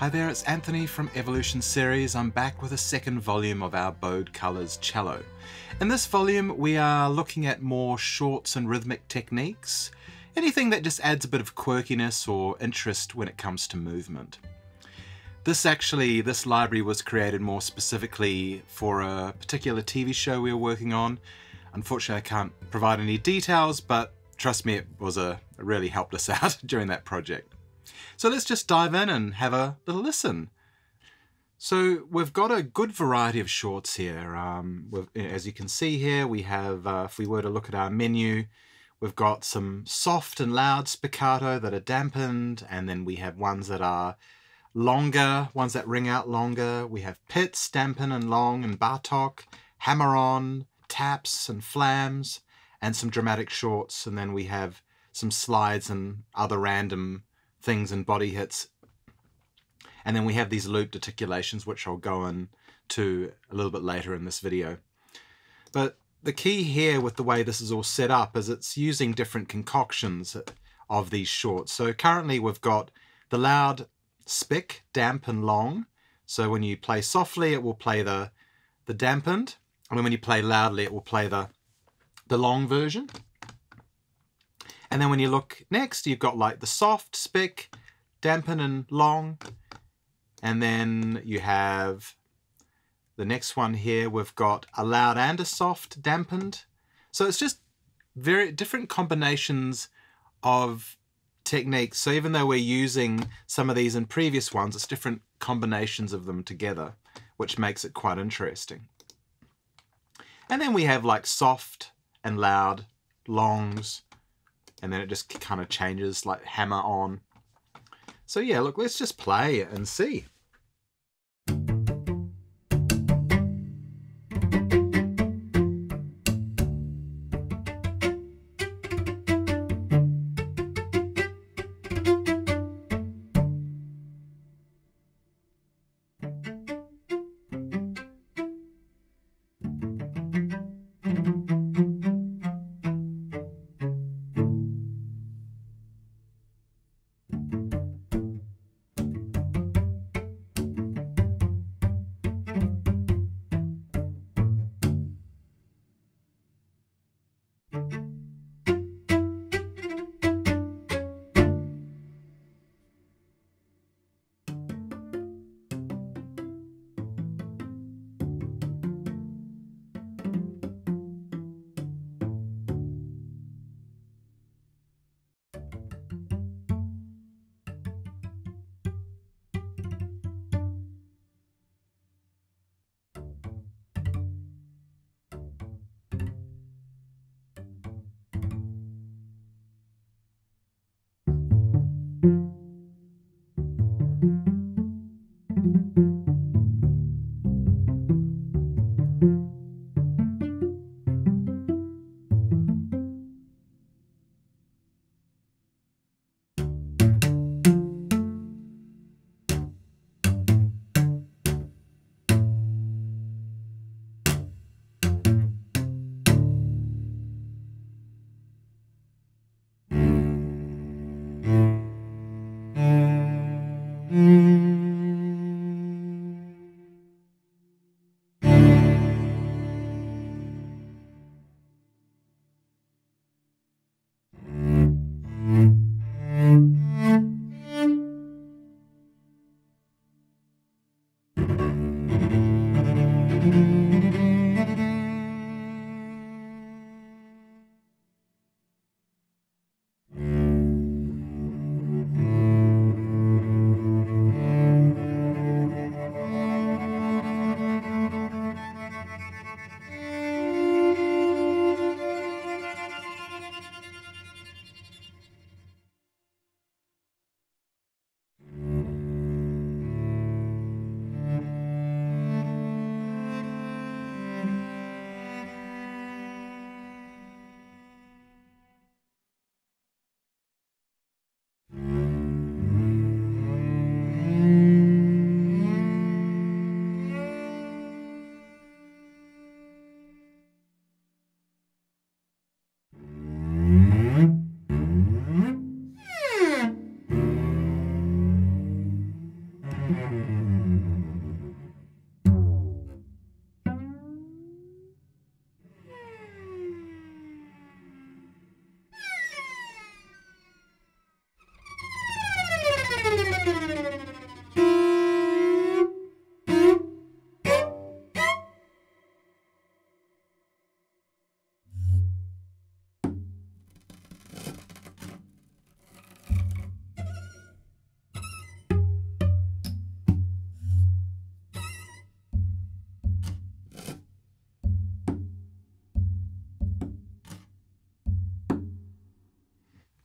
Hi there, it's Anthony from Evolution Series. I'm back with a second volume of our Bowed Colors Cello. In this volume we are looking at more shorts and rhythmic techniques, anything that just adds a bit of quirkiness or interest when it comes to movement. This library was created more specifically for a particular TV show we were working on. Unfortunately I can't provide any details, but trust me, it really helped us out during that project. So let's just dive in and have a little listen. So we've got a good variety of shorts here. As you can see here, we have, if we were to look at our menu, we've got some soft and loud spiccato that are dampened, and then we have ones that are longer, ones that ring out longer. We have pits, dampen and long, and Bartok, hammer-on, taps and flams, and some dramatic shorts, and then we have some slides and other random things and body hits. And then we have these looped articulations, which I'll go into a little bit later in this video. But the key here with the way this is all set up is it's using different concoctions of these shorts. So currently we've got the loud spic, damp and long. So when you play softly, it will play the dampened. And then when you play loudly, it will play the long version. And then when you look next, you've got like the soft, spic, dampen and long. And then you have the next one here, we've got a loud and a soft, dampened. So it's just very different combinations of techniques. So even though we're using some of these in previous ones, it's different combinations of them together, which makes it quite interesting. And then we have like soft and loud, longs, and then it just kind of changes, like hammer on. So yeah, look, let's just play and see.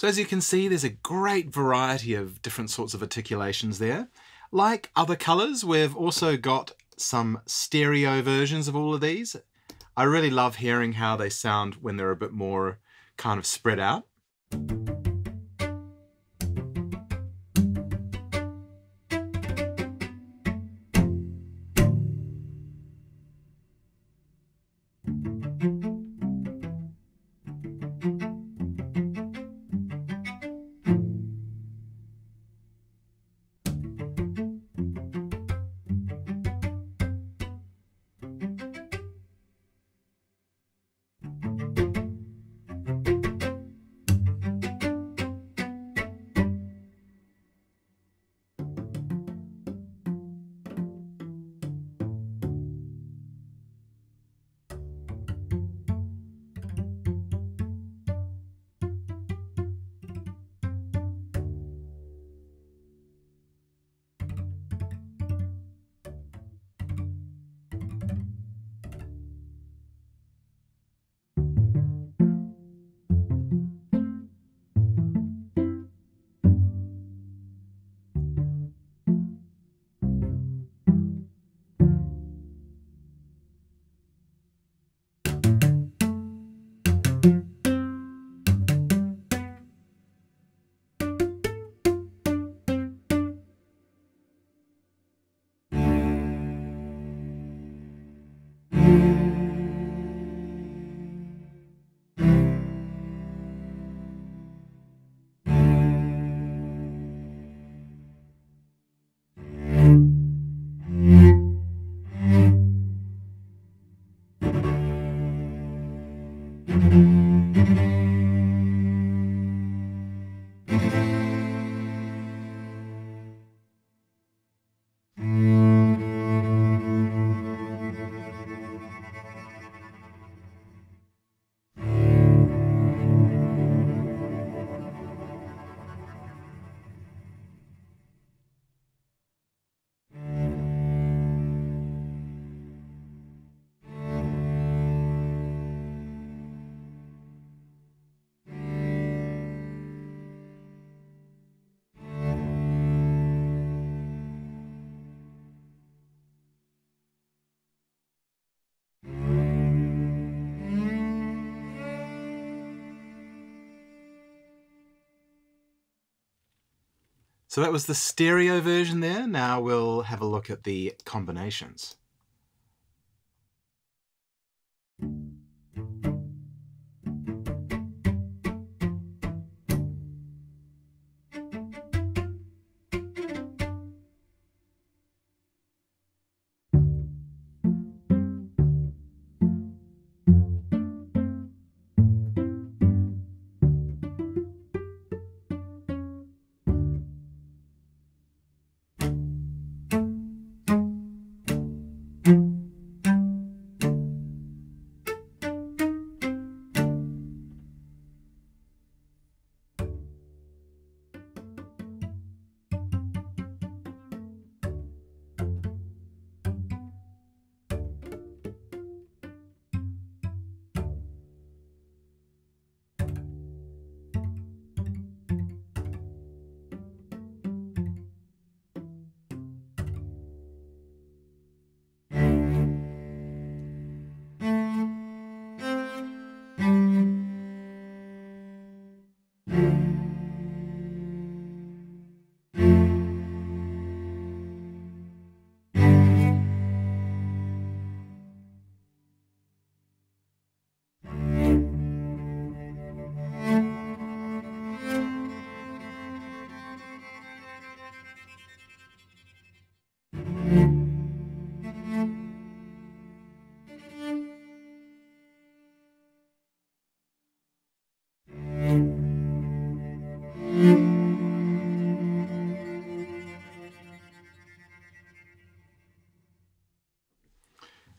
So as you can see, there's a great variety of different sorts of articulations there. Like other colors, we've also got some stereo versions of all of these. I really love hearing how they sound when they're a bit more kind of spread out. So that was the stereo version there. Now we'll have a look at the combinations.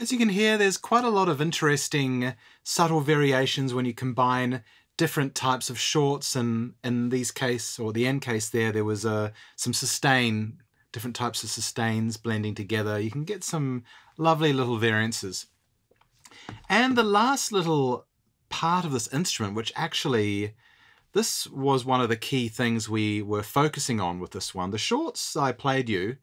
As you can hear, there's quite a lot of interesting subtle variations when you combine different types of shorts, and in these case, or the end case there was some sustain, different types of sustains blending together. You can get some lovely little variances. And the last little part of this instrument, which actually This was one of the key things we were focusing on with this one. The shorts I played you,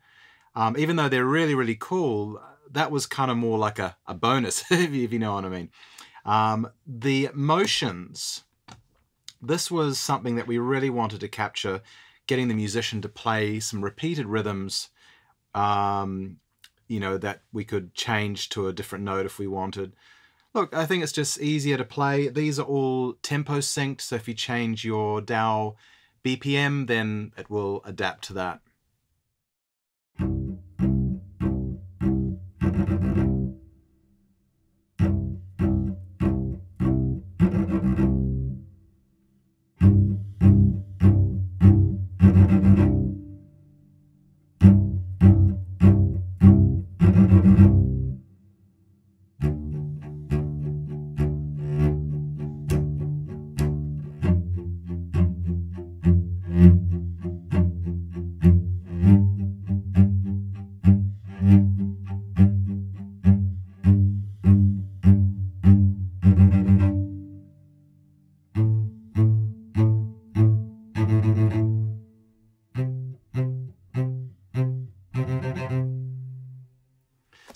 even though they're really, really cool, that was kind of more like a bonus, if you know what I mean. The motions, this was something that we really wanted to capture, getting the musician to play some repeated rhythms, you know, that we could change to a different note if we wanted. Look, I think it's just easier to play. These are all tempo synced, so if you change your DAW BPM, then it will adapt to that.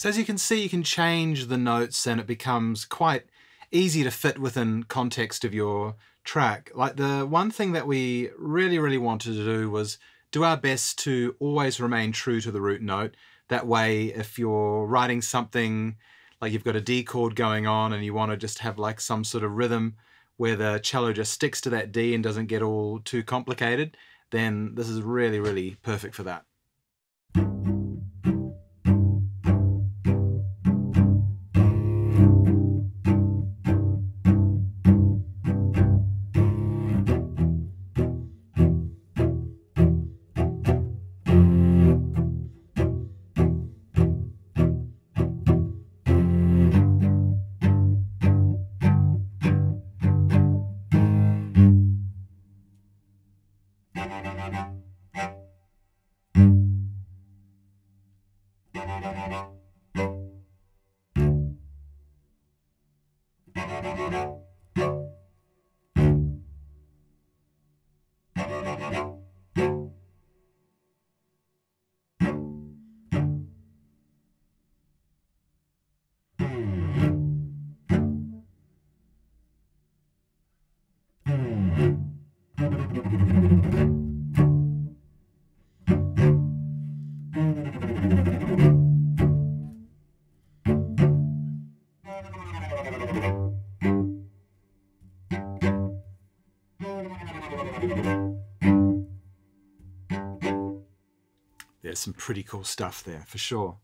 So as you can see, you can change the notes and it becomes quite easy to fit within context of your track. Like, the one thing that we really, really wanted to do was do our best to always remain true to the root note. That way, if you're writing something, like you've got a D chord going on and you want to just have like some sort of rhythm where the cello just sticks to that D and doesn't get all too complicated, then this is really, really perfect for that. There's some pretty cool stuff there, for sure.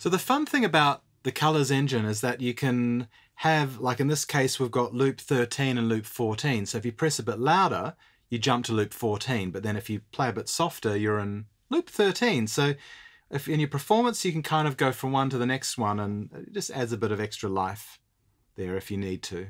So the fun thing about the colors engine is that you can have, like in this case, we've got loop 13 and loop 14. So if you press a bit louder, you jump to loop 14, but then if you play a bit softer, you're in loop 13. So if in your performance, you can kind of go from one to the next one, and it just adds a bit of extra life there if you need to.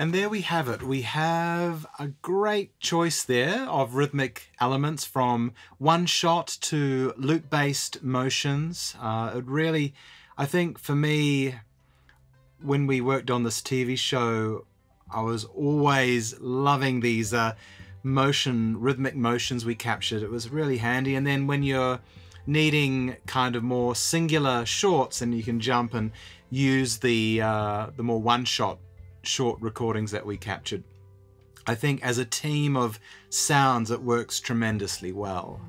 And there we have it. We have a great choice there of rhythmic elements from one shot to loop-based motions. It really, I think for me, when we worked on this TV show, I was always loving these rhythmic motions we captured. It was really handy. And then when you're needing kind of more singular shorts, and you can jump and use the more one-shot short recordings that we captured. I think as a team of sounds, it works tremendously well.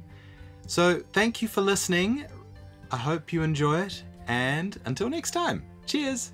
So thank you for listening. I hope you enjoy it, and until next time, cheers.